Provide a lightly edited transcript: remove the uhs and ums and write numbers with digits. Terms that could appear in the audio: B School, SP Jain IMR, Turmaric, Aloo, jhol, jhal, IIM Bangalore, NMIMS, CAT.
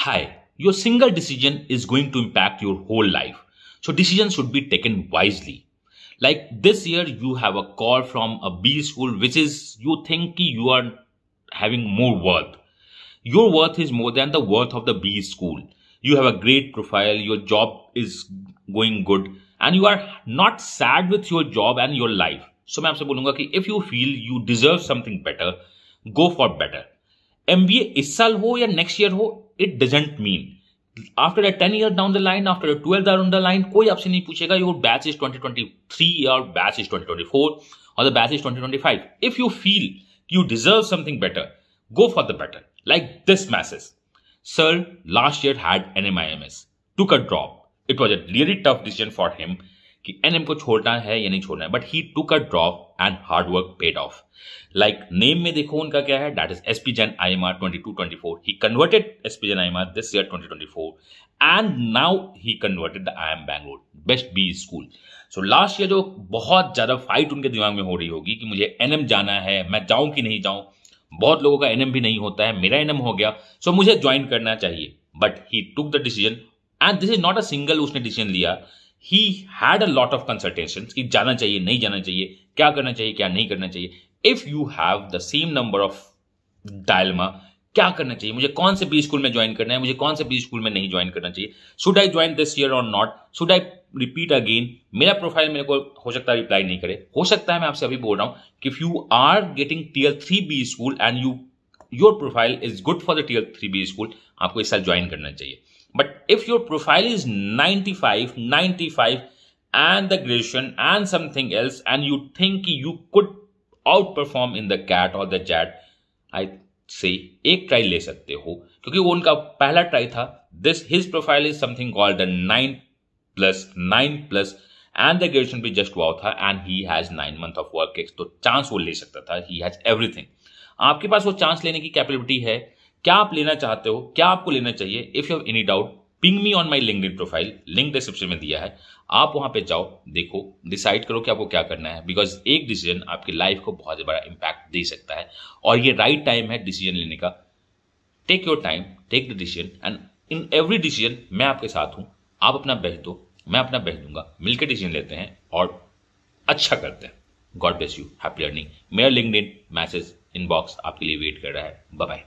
high, your single decision is going to impact your whole life. So decisions should be taken wisely. Like this year, you have a call from a B school, which is you think you are having more worth. Your worth is more than the worth of the B school. You have a great profile, your job is going good, and you are not sad with your job and your life. So I will tell you, if you feel you deserve something better, go for better. MBA is saal ho ya next year ho, it doesn't mean. After a 10 year down the line, after a 12 down the line, koi aapse nahi puchega your batch is 2023 or batch is 2024 or the batch is 2025. If you feel you deserve something better, go for the better. Like this message. Sir, last year had NMIMS, took a drop. It was a really tough decision for him ki NM ko chhodna hai ya nahi chhodna hai, but he took a drop and hard work paid off. Like name mein dekho unka kya hai, that is SP Jain IMR 2224. He converted SP Jain IMR this year 2024 and now he converted the IIM Bangalore, best B school. So last year jo bahut zyada fight unke dimag mein ho rahi hogi ki mujhe NM jana hai, main jaun ki nahi jaun. बहुत लोगों का NM भी नहीं होता है, मेरा NM हो गया, सो मुझे ज्वाइन करना चाहिए. But he took the decision and this is not a single उसने डिसीजन लिया. He had a lot of consultations कि जाना चाहिए, नहीं जाना चाहिए, क्या करना चाहिए, क्या नहीं करना चाहिए. If you have the same number of dilemma, क्या करना चाहिए, मुझे कौन से बी स्कूल में ज्वाइन करना है, मुझे कौन से बी स्कूल में नहीं ज्वाइन करना चाहिए, should I join this year और not, should I repeat again. मेरा प्रोफाइल मेरे को हो सकता है रिप्लाई नहीं करे, हो सकता है, मैं आपसे अभी बोल रहा हूं कि if you are getting tier 3 B school and your profile is good for the tier 3 B school, आपको इस साल ज्वाइन करना चाहिए. But if your profile is 95 and the graduation and something else and you think you could outperform in the CAT और the XAT, I say एक try ले सकते हो, क्योंकि वो उनका पहला ट्राई था. This his profile is something called 9+9+ and the graduation भी जस्ट हुआ था and he has 9 month of work ex, तो चांस वो ले सकता था. He has everything. आपके पास वो चांस लेने की कैपेबिलिटी है. क्या आप लेना चाहते हो, क्या आपको लेना चाहिए? If you have any doubt, ping me on my LinkedIn profile, link description में दिया है, आप वहां पे जाओ, देखो, डिसाइड करो कि आपको क्या करना है, बिकॉज एक डिसीजन आपकी लाइफ को बहुत बड़ा इम्पैक्ट दे सकता है और ये राइट टाइम है डिसीजन लेने का. Take your time, take the decision and in every decision मैं आपके साथ हूं. आप अपना बेस्ट दो, मैं अपना बेस्ट दूंगा, मिलकर डिसीजन लेते हैं और अच्छा करते हैं. God bless you, happy learning. मेरा लिंक्डइन मैसेज इनबॉक्स आपके लिए वेट कर रहा है. Bye bye.